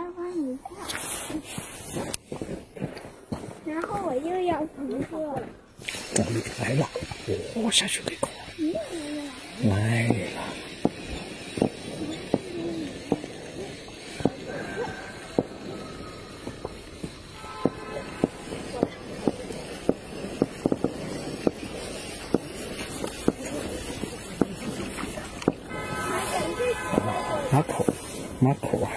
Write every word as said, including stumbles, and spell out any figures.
要帮你倒，然后我又要重做。来了，我、哦、下去给狗。来了。马口，马口啊！